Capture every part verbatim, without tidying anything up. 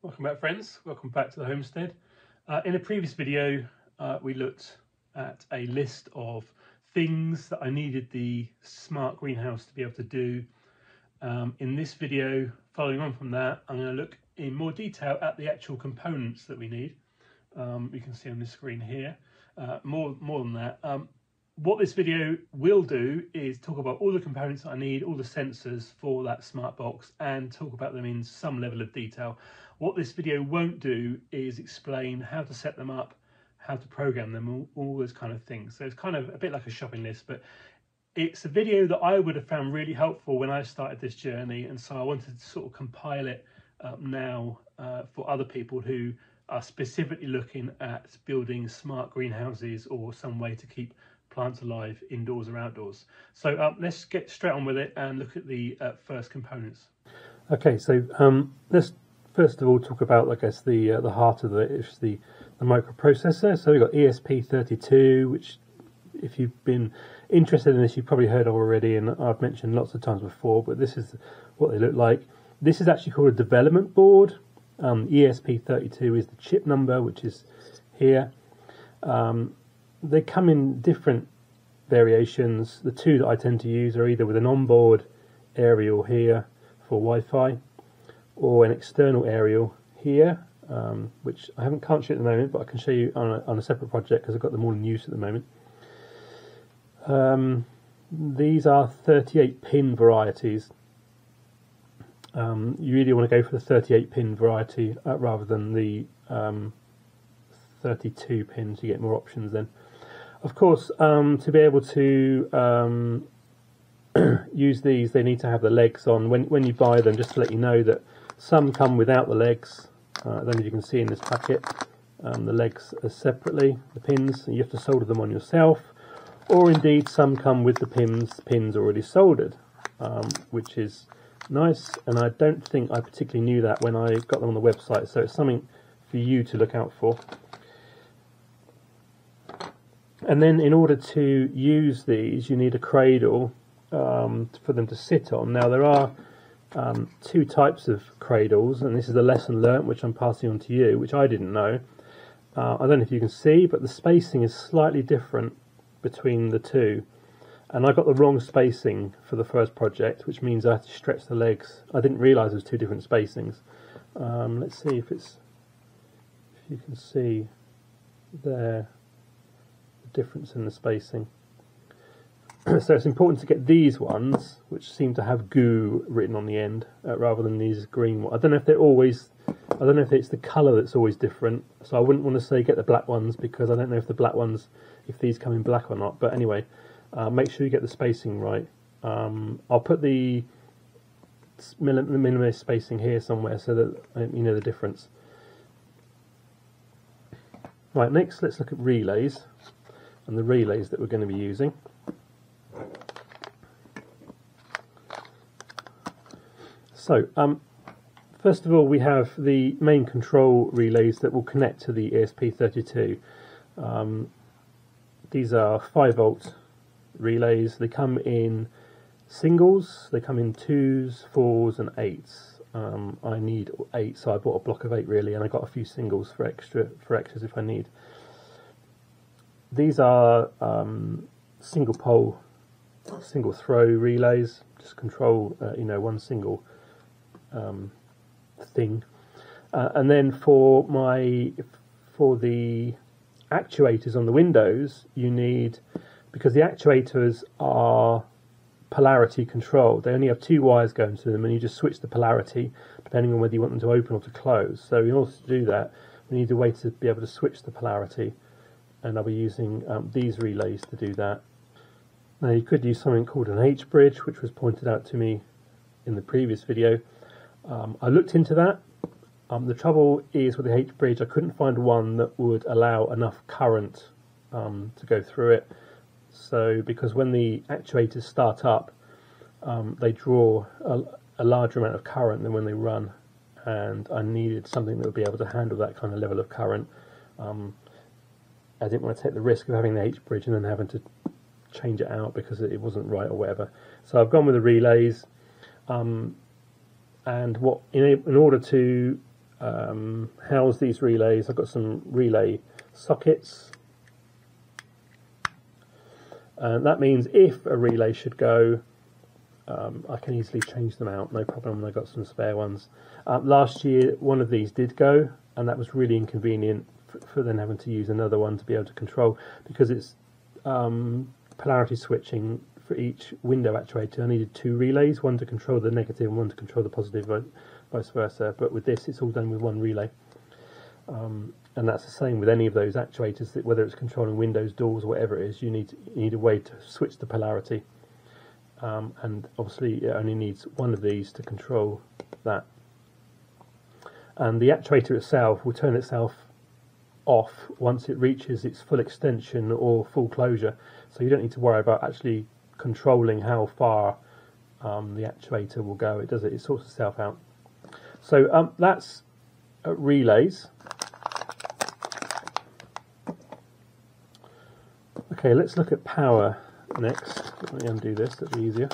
Welcome back, friends. Welcome back to the homestead. Uh, in a previous video, uh, we looked at a list of things that I needed the smart greenhouse to be able to do. Um, in this video, following on from that, I'm going to look in more detail at the actual components that we need. Um, you can see on this screen here. Uh, more, more than that, um, what this video will do is talk about all the components that I need, all the sensors for that smart box, and talk about them in some level of detail. What this video won't do is explain how to set them up, how to program them, all, all those kind of things. So it's kind of a bit like a shopping list, but it's a video that I would have found really helpful when I started this journey, and so I wanted to sort of compile it up now uh, for other people who are specifically looking at building smart greenhouses or some way to keep plants alive indoors or outdoors. So um, let's get straight on with it and look at the uh, first components. Okay, so um, let's first of all talk about, I guess, the uh, the heart of it, which is the, the microprocessor. So we've got E S P thirty-two, which if you've been interested in this, you've probably heard of already, and I've mentioned lots of times before, but this is what they look like. This is actually called a development board. Um, E S P thirty-two is the chip number, which is here. Um, they come in different variations. The two that I tend to use are either with an onboard aerial here for Wi-Fi or an external aerial here, um, which I haven't can't show at the moment, but I can show you on a, on a separate project because I've got them all in use at the moment. Um, these are thirty-eight pin varieties. Um, you really want to go for the thirty-eight pin variety uh, rather than the um, thirty-two pins. You get more options then. Of course, um, to be able to um, use these, they need to have the legs on. When, when you buy them, just to let you know that some come without the legs. Uh, then, as you can see in this packet, um, the legs are separately, the pins, and you have to solder them on yourself. Or indeed, some come with the pins, pins already soldered, um, which is nice, and I don't think I particularly knew that when I got them on the website, so it's something for you to look out for. And then in order to use these, you need a cradle um, for them to sit on. Now there are um, two types of cradles, and this is a lesson learnt which I'm passing on to you, which I didn't know. Uh, I don't know if you can see, but the spacing is slightly different between the two. And I got the wrong spacing for the first project, which means I had to stretch the legs. I didn't realise there was two different spacings. Um, let's see if it's if you can see there the difference in the spacing. So it's important to get these ones, which seem to have goo written on the end, uh, rather than these green ones. I don't know if they're always. I don't know if it's the colour that's always different. So I wouldn't want to say get the black ones because I don't know if the black ones, if these come in black or not. But anyway. Uh, make sure you get the spacing right. Um, I'll put the millimeter spacing here somewhere so that you know the difference. Right, next let's look at relays and the relays that we're going to be using. So, um, first of all we have the main control relays that will connect to the E S P thirty-two. Um, these are five volt relays. They come in singles, they come in twos, fours and eights. um, I need eight, so I bought a block of eight really, and I got a few singles for extra for extras if I need. These are um, single pole, single throw relays, just control uh, you know, one single um, thing. Uh, and then for my for the actuators on the windows, you need, because the actuators are polarity controlled, they only have two wires going to them, and you just switch the polarity depending on whether you want them to open or to close. So in order to do that, we need a way to be able to switch the polarity, and I'll be using um, these relays to do that. Now you could use something called an H bridge, which was pointed out to me in the previous video. Um, I looked into that. Um, the trouble is with the H bridge, I couldn't find one that would allow enough current um, to go through it. So, because when the actuators start up, um, they draw a, a larger amount of current than when they run, and I needed something that would be able to handle that kind of level of current. Um, I didn't want to take the risk of having the H bridge and then having to change it out because it wasn't right or whatever. So I've gone with the relays, um, and what in, in order to um, house these relays. I've got some relay sockets. And that means if a relay should go, um, I can easily change them out, no problem. I've got some spare ones. Um, last year, one of these did go, and that was really inconvenient for, for then having to use another one to be able to control, because it's um, polarity switching for each window actuator. I needed two relays, one to control the negative and one to control the positive, vice versa. But with this, it's all done with one relay. Um, and that's the same with any of those actuators, that whether it's controlling windows, doors, whatever it is, you need, you need a way to switch the polarity. Um, and obviously it only needs one of these to control that. And the actuator itself will turn itself off once it reaches its full extension or full closure. So you don't need to worry about actually controlling how far um, the actuator will go. It does it, it sorts itself out. So um, that's uh, relays. Okay, let's look at power next. Let me undo this, that'll be easier.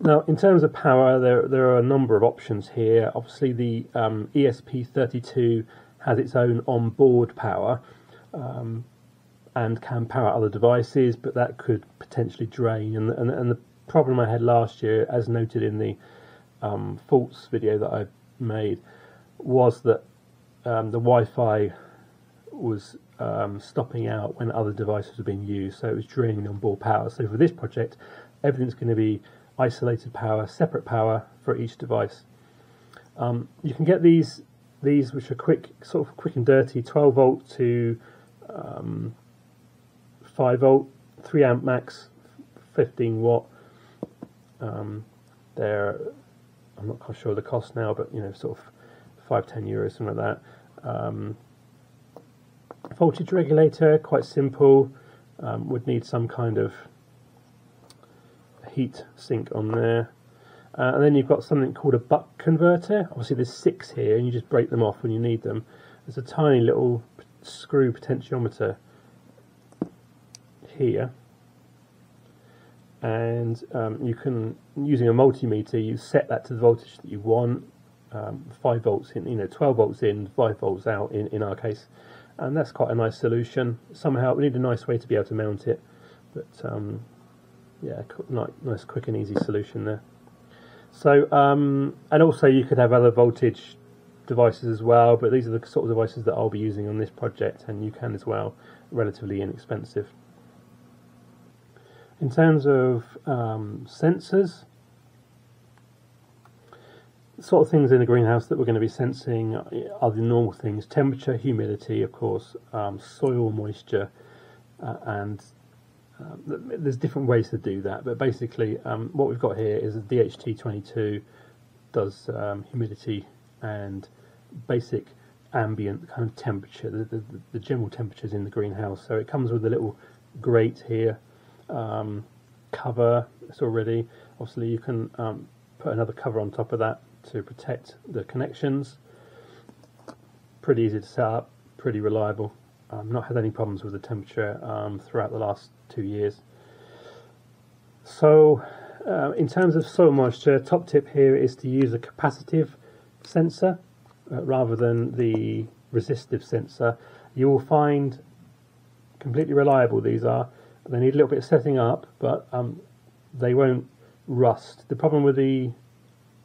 Now, in terms of power, there, there are a number of options here. Obviously, the um, E S P thirty-two has its own onboard power um, and can power other devices, but that could potentially drain. And, and, and the problem I had last year, as noted in the um, faults video that I made, was that um, the Wi-Fi was um, stopping out when other devices were being used, so it was draining the onboard power. So for this project, everything's going to be isolated power, separate power for each device. Um, you can get these, these which are quick, sort of quick and dirty, twelve volt to um, five volt, three amp max, fifteen watt. Um, they're, I'm not quite sure of the cost now, but you know, sort of five, ten euros, something like that. Um, voltage regulator, quite simple, um, would need some kind of heat sink on there. Uh, and then you've got something called a buck converter. Obviously there's six here, and you just break them off when you need them. There's a tiny little screw potentiometer here. And um, you can, using a multimeter, you set that to the voltage that you want. Um, five volts in, you know, twelve volts in, five volts out in, in our case, and that's quite a nice solution. Somehow we need a nice way to be able to mount it, but um, yeah, nice, quick and easy solution there. So, um, and also you could have other voltage devices as well, but these are the sort of devices that I'll be using on this project, and you can as well, relatively inexpensive. In terms of um, sensors, sort of things in the greenhouse that we're going to be sensing are the normal things: temperature, humidity, of course, um, soil moisture, uh, and uh, there's different ways to do that, but basically um, what we've got here is a D H T twenty-two does um, humidity and basic ambient kind of temperature, the, the, the general temperatures in the greenhouse. So it comes with a little grate here, um, cover, it's already, obviously you can um, put another cover on top of that to protect the connections. Pretty easy to set up, pretty reliable. I've um, not had any problems with the temperature um, throughout the last two years. So uh, in terms of soil moisture, top tip here is to use a capacitive sensor uh, rather than the resistive sensor. You will find completely reliable these are. They need a little bit of setting up, but um, they won't rust. The problem with the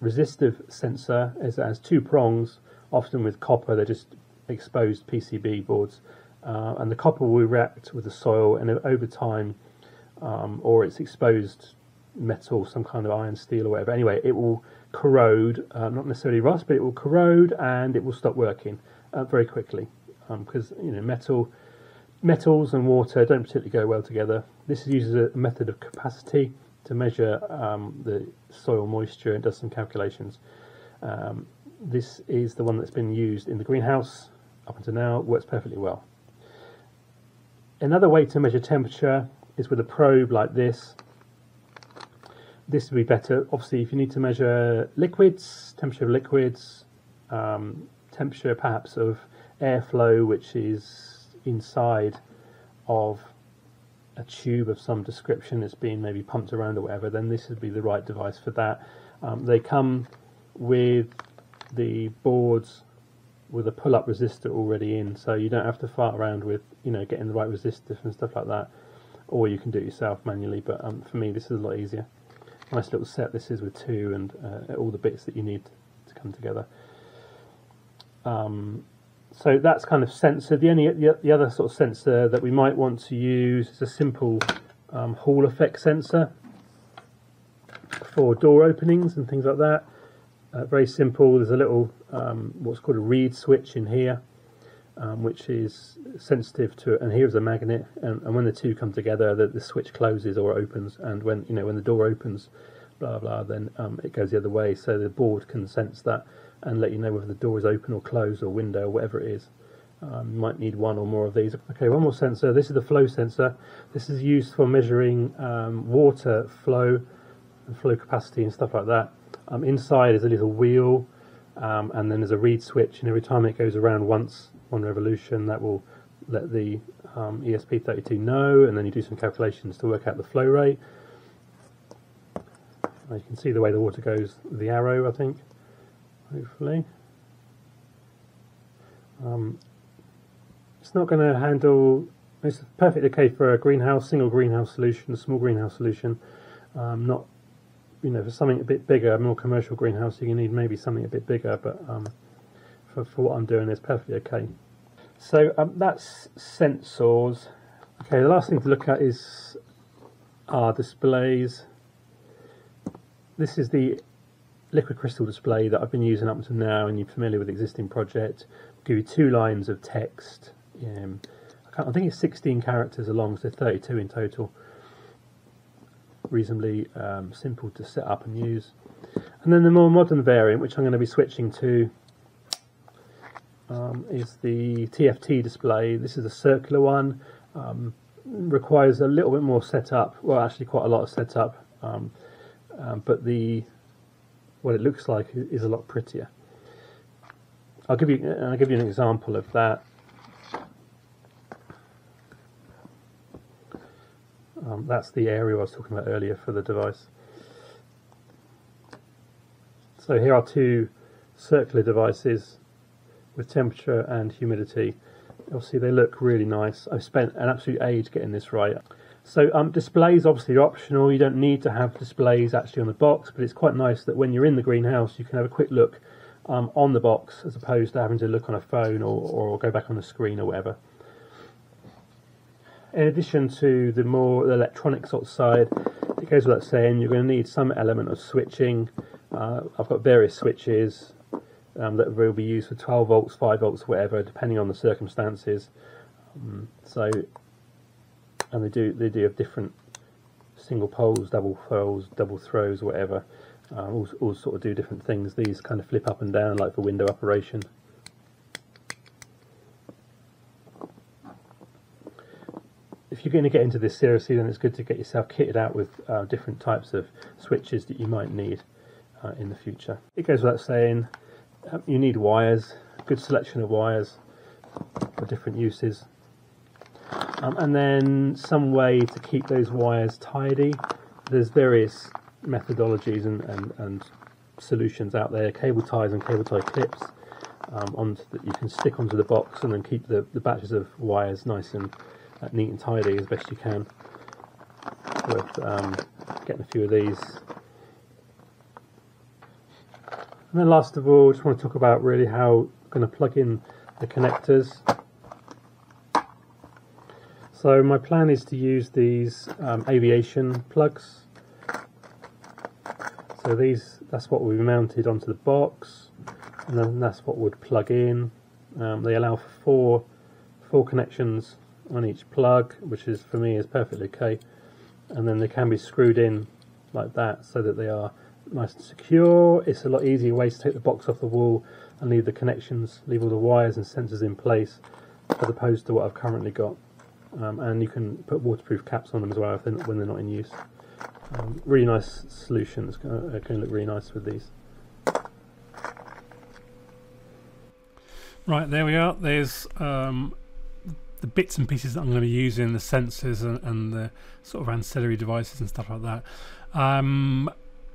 resistive sensor is it has two prongs. Often with copper, they're just exposed P C B boards, uh, and the copper will react with the soil, and over time, um, or it's exposed metal, some kind of iron, steel, or whatever. Anyway, it will corrode, uh, not necessarily rust, but it will corrode and it will stop working uh, very quickly, because um, you know, metal, metals and water don't particularly go well together. This uses a method of capacity to measure um, the soil moisture. It does some calculations. Um, this is the one that's been used in the greenhouse up until now. It works perfectly well. Another way to measure temperature is with a probe like this. This would be better, obviously, if you need to measure liquids, temperature of liquids, um, temperature perhaps of airflow, which is inside of a tube of some description that's been maybe pumped around or whatever, then this would be the right device for that. Um, they come with the boards with a pull-up resistor already in, so you don't have to fart around with, you know, getting the right resistors and stuff like that, or you can do it yourself manually, but um, for me this is a lot easier. Nice little set this is with two and uh, all the bits that you need to come together. Um, so that's kind of sensor. The only the, the other sort of sensor that we might want to use is a simple um, Hall effect sensor for door openings and things like that. Uh, very simple. There's a little um, what's called a reed switch in here, um, which is sensitive to, and here's a magnet, and, and when the two come together, the, the switch closes or opens, and when you know when the door opens, blah blah, then um, it goes the other way, so the board can sense that and let you know whether the door is open or closed or window or whatever it is. Um, you might need one or more of these. Okay, one more sensor. This is the flow sensor. This is used for measuring um, water flow and flow capacity and stuff like that. Um, inside is a little wheel, um, and then there's a reed switch, and every time it goes around once, one revolution, that will let the um, E S P thirty-two know, and then you do some calculations to work out the flow rate. And you can see the way the water goes with the arrow, I think, hopefully. Um, it's not going to handle, it's perfectly okay for a greenhouse, single greenhouse solution, a small greenhouse solution, um, not you know, for something a bit bigger, a more commercial greenhouse, you need maybe something a bit bigger, but um, for, for what I'm doing, it's perfectly okay. So um, that's sensors. Okay, the last thing to look at is our displays. This is the liquid crystal display that I've been using up until now, and you're familiar with the existing project. I'll give you two lines of text. Um, I, can't, I think it's sixteen characters long, so thirty-two in total. Reasonably um, simple to set up and use. And then the more modern variant, which I'm going to be switching to, um, is the T F T display. This is a circular one, um, requires a little bit more setup, well actually quite a lot of setup, um, um, but the what it looks like is a lot prettier. I'll give you, I'll give you an example of that. Um, that's the area I was talking about earlier for the device. So here are two circular devices with temperature and humidity. You'll see they look really nice. I've spent an absolute age getting this right. So um, displays obviously are optional. You don't need to have displays actually on the box, but it's quite nice that when you're in the greenhouse you can have a quick look um, on the box as opposed to having to look on a phone or, or go back on the screen or whatever. In addition to the more electronic sort of side, it goes without saying you're going to need some element of switching. Uh, I've got various switches um, that will be used for twelve volts, five volts, whatever, depending on the circumstances. Um, so, and they do they do have different single poles, double throws, double throws, whatever. Uh, all, all sort of do different things. These kind of flip up and down, like for window operation. If you're going to get into this seriously, then it's good to get yourself kitted out with uh, different types of switches that you might need uh, in the future. It goes without saying, um, you need wires, a good selection of wires for different uses, um, and then some way to keep those wires tidy. There's various methodologies and, and, and solutions out there, cable ties and cable tie clips um, onto the, you can stick onto the box and then keep the, the batches of wires nice and neat and tidy as best you can. Worth um, getting a few of these. And then last of all, just want to talk about really how I'm going to plug in the connectors. So my plan is to use these um, aviation plugs. So these, that's what will be mounted onto the box, and then that's what would plug in. Um, they allow for four four connections on each plug, which is for me is perfectly okay, and then they can be screwed in like that so that they are nice and secure. It's a lot easier way to take the box off the wall and leave the connections, leave all the wires and sensors in place, as opposed to what I've currently got, um, and you can put waterproof caps on them as well if they're, when they're not in use. Um, really nice solution. It's going to look really nice with these. Right, there we are. There's um, the bits and pieces that I'm going to be using, the sensors and, and the sort of ancillary devices and stuff like that, um,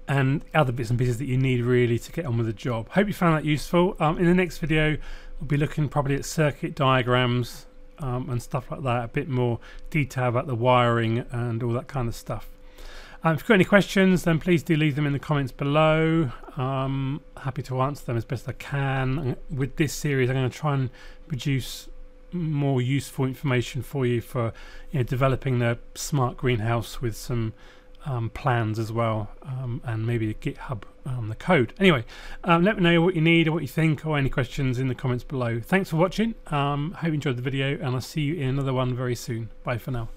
and other bits and pieces that you need really to get on with the job. Hope you found that useful. Um, in the next video, we'll be looking probably at circuit diagrams um, and stuff like that, a bit more detail about the wiring and all that kind of stuff. Um, if you've got any questions, then please do leave them in the comments below. Um, happy to answer them as best I can. With this series, I'm going to try and produce more useful information for you for you know, developing the smart greenhouse with some um, plans as well, um, and maybe a GitHub, um, the code. Anyway, um, let me know what you need or what you think or any questions in the comments below. Thanks for watching. Um, hope you enjoyed the video, and I'll see you in another one very soon. Bye for now.